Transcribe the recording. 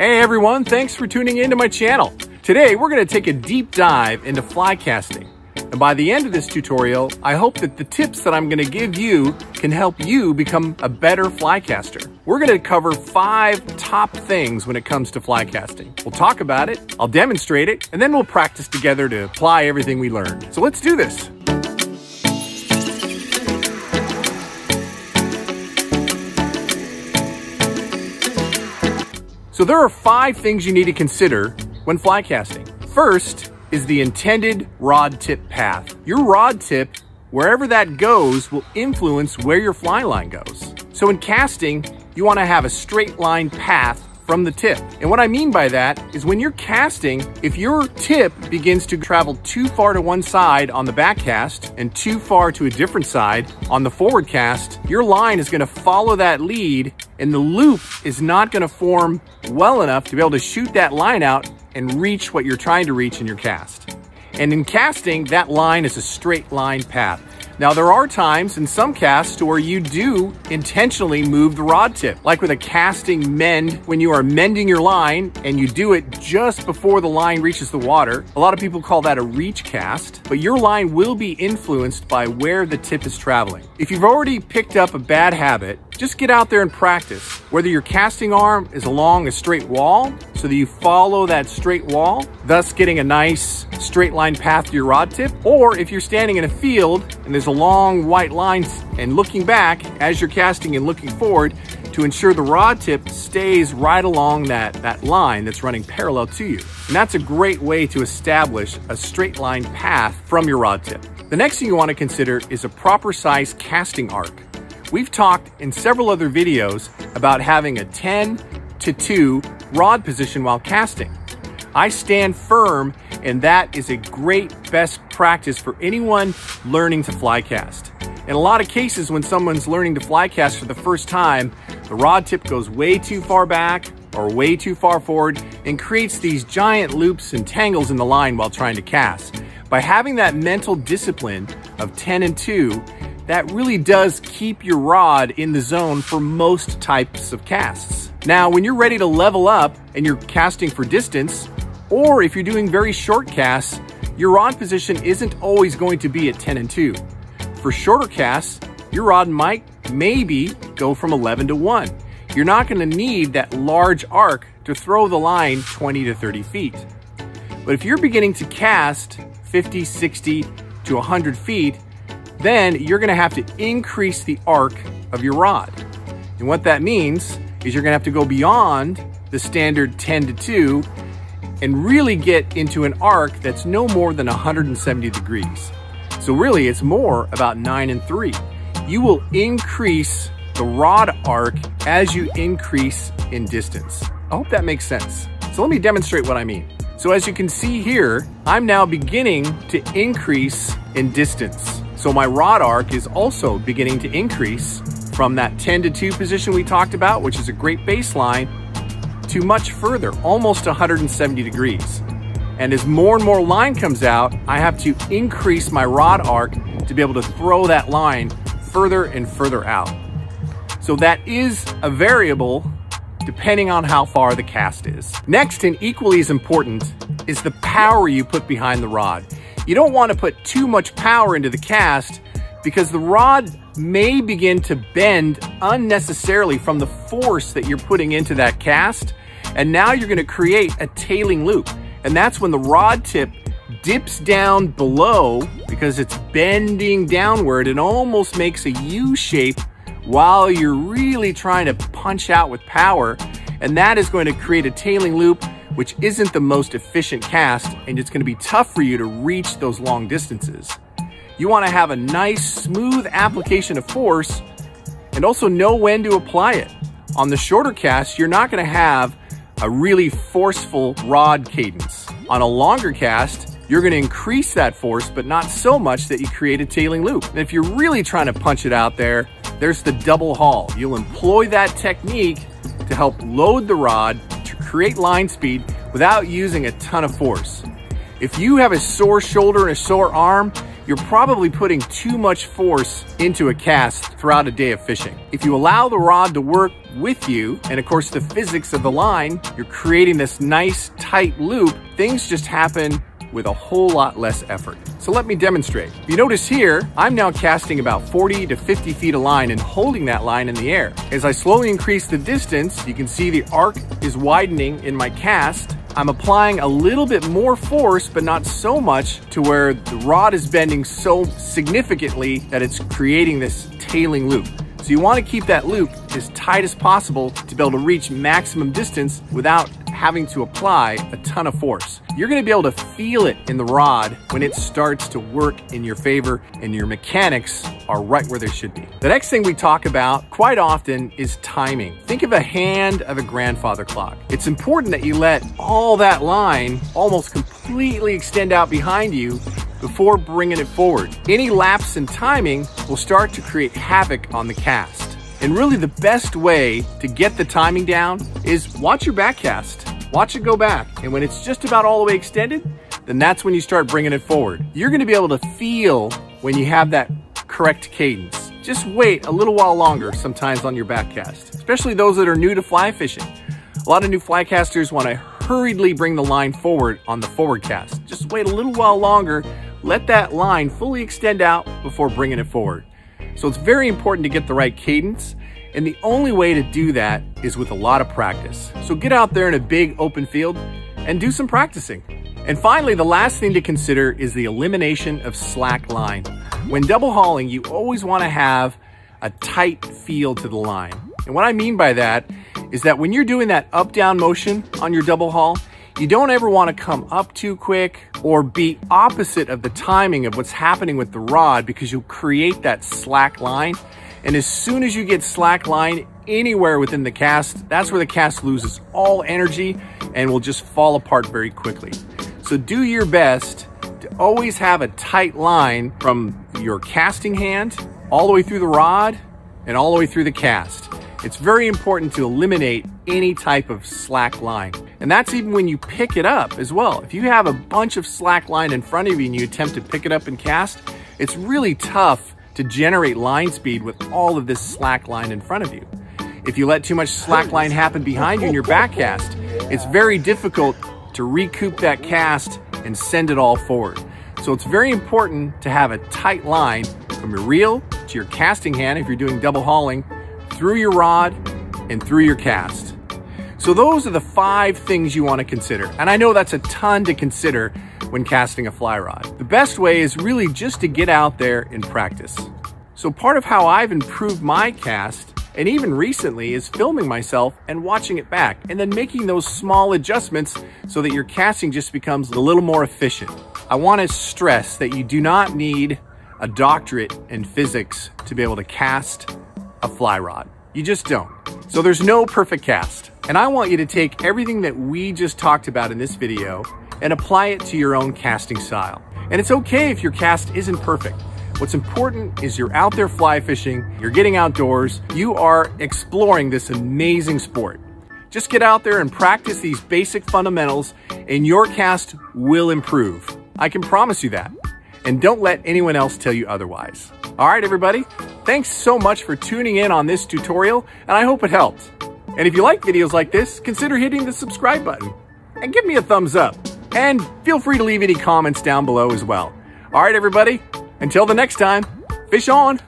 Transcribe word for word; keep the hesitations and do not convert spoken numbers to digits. Hey everyone, thanks for tuning into my channel. Today we're going to take a deep dive into fly casting. And by the end of this tutorial, I hope that the tips that I'm going to give you can help you become a better fly caster. We're going to cover five top things when it comes to fly casting. We'll talk about it, I'll demonstrate it, and then we'll practice together to apply everything we learned. So let's do this. So there are five things you need to consider when fly casting. First is the intended rod tip path. Your rod tip, wherever that goes, will influence where your fly line goes. So in casting, you want to have a straight line path from the tip. And what I mean by that is when you're casting, if your tip begins to travel too far to one side on the back cast and too far to a different side on the forward cast, your line is going to follow that lead, and the loop is not going to form well enough to be able to shoot that line out and reach what you're trying to reach in your cast. And in casting, that line is a straight line path. Now, there are times in some casts where you do intentionally move the rod tip, like with a casting mend, when you are mending your line and you do it just before the line reaches the water. A lot of people call that a reach cast, but your line will be influenced by where the tip is traveling. If you've already picked up a bad habit, just get out there and practice. Whether your casting arm is along a straight wall, so that you follow that straight wall, thus getting a nice straight line path to your rod tip, or if you're standing in a field and there's a long white line and looking back as you're casting and looking forward to ensure the rod tip stays right along that, that line that's running parallel to you. And that's a great way to establish a straight line path from your rod tip. The next thing you want to consider is a proper size casting arc. We've talked in several other videos about having a ten to two rod position while casting. I stand firm, and that is a great best practice for anyone learning to fly cast. In a lot of cases, when someone's learning to fly cast for the first time, the rod tip goes way too far back or way too far forward and creates these giant loops and tangles in the line while trying to cast. By having that mental discipline of ten and two, that really does keep your rod in the zone for most types of casts. Now, when you're ready to level up and you're casting for distance, or if you're doing very short casts, your rod position isn't always going to be at ten and two. For shorter casts, your rod might maybe go from eleven to one. You're not gonna need that large arc to throw the line twenty to thirty feet. But if you're beginning to cast fifty, sixty to one hundred feet, then you're gonna have to increase the arc of your rod. And what that means is you're gonna have to go beyond the standard ten to two and really get into an arc that's no more than one hundred seventy degrees. So really it's more about nine and three. You will increase the rod arc as you increase in distance. I hope that makes sense. So let me demonstrate what I mean. So as you can see here, I'm now beginning to increase in distance. So my rod arc is also beginning to increase from that ten to two position we talked about, which is a great baseline, to much further, almost one hundred seventy degrees. And as more and more line comes out, I have to increase my rod arc to be able to throw that line further and further out. So that is a variable depending on how far the cast is. Next, and equally as important, is the power you put behind the rod. You don't want to put too much power into the cast because the rod may begin to bend unnecessarily from the force that you're putting into that cast. And now you're going to create a tailing loop. And that's when the rod tip dips down below because it's bending downward and almost makes a U shape while you're really trying to punch out with power. And that is going to create a tailing loop, which isn't the most efficient cast, and it's going to be tough for you to reach those long distances. You want to have a nice, smooth application of force and also know when to apply it. On the shorter cast, you're not going to have a really forceful rod cadence. On a longer cast, you're going to increase that force, but not so much that you create a tailing loop. And if you're really trying to punch it out there, there's the double haul. You'll employ that technique to help load the rod, create line speed without using a ton of force. If you have a sore shoulder and a sore arm, you're probably putting too much force into a cast throughout a day of fishing. If you allow the rod to work with you, and of course the physics of the line, you're creating this nice tight loop. Things just happen with a whole lot less effort. So let me demonstrate. You notice here, I'm now casting about forty to fifty feet of line and holding that line in the air. As I slowly increase the distance, you can see the arc is widening in my cast. I'm applying a little bit more force, but not so much to where the rod is bending so significantly that it's creating this tailing loop. So you want to keep that loop as tight as possible to be able to reach maximum distance without having to apply a ton of force. You're going to be able to feel it in the rod when it starts to work in your favor and your mechanics are right where they should be. The next thing we talk about quite often is timing. Think of a hand of a grandfather clock. It's important that you let all that line almost completely extend out behind you before bringing it forward. Any lapse in timing will start to create havoc on the cast. And really the best way to get the timing down is watch your back cast. Watch it go back. And when it's just about all the way extended, then that's when you start bringing it forward. You're gonna be able to feel when you have that correct cadence. Just wait a little while longer sometimes on your back cast, especially those that are new to fly fishing. A lot of new fly casters wanna hurriedly bring the line forward on the forward cast. Just wait a little while longer. Let that line fully extend out before bringing it forward. So it's very important to get the right cadence, and the only way to do that is with a lot of practice. So get out there in a big open field and do some practicing. And finally, the last thing to consider is the elimination of slack line. When double hauling, you always want to have a tight feel to the line. And what I mean by that is that when you're doing that up-down motion on your double haul, you don't ever want to come up too quick or be opposite of the timing of what's happening with the rod, because you'll create that slack line. And as soon as you get slack line anywhere within the cast, that's where the cast loses all energy and will just fall apart very quickly. So do your best to always have a tight line from your casting hand all the way through the rod and all the way through the cast. It's very important to eliminate any type of slack line. And that's even when you pick it up as well. If you have a bunch of slack line in front of you and you attempt to pick it up and cast, it's really tough to generate line speed with all of this slack line in front of you. If you let too much slack line happen behind you in your back cast, it's very difficult to recoup that cast and send it all forward. So it's very important to have a tight line from your reel to your casting hand if you're doing double hauling, through your rod and through your cast. So those are the five things you want to consider. And I know that's a ton to consider when casting a fly rod. The best way is really just to get out there and practice. So part of how I've improved my cast, and even recently, is filming myself and watching it back and then making those small adjustments so that your casting just becomes a little more efficient. I want to stress that you do not need a doctorate in physics to be able to cast a fly rod. You just don't. So there's no perfect cast. And I want you to take everything that we just talked about in this video and apply it to your own casting style. And it's okay if your cast isn't perfect. What's important is you're out there fly fishing, you're getting outdoors, you are exploring this amazing sport. Just get out there and practice these basic fundamentals and your cast will improve. I can promise you that. And don't let anyone else tell you otherwise. All right, everybody, thanks so much for tuning in on this tutorial, and I hope it helped. And if you like videos like this, consider hitting the subscribe button and give me a thumbs up. And feel free to leave any comments down below as well. All right, everybody, until the next time, fish on!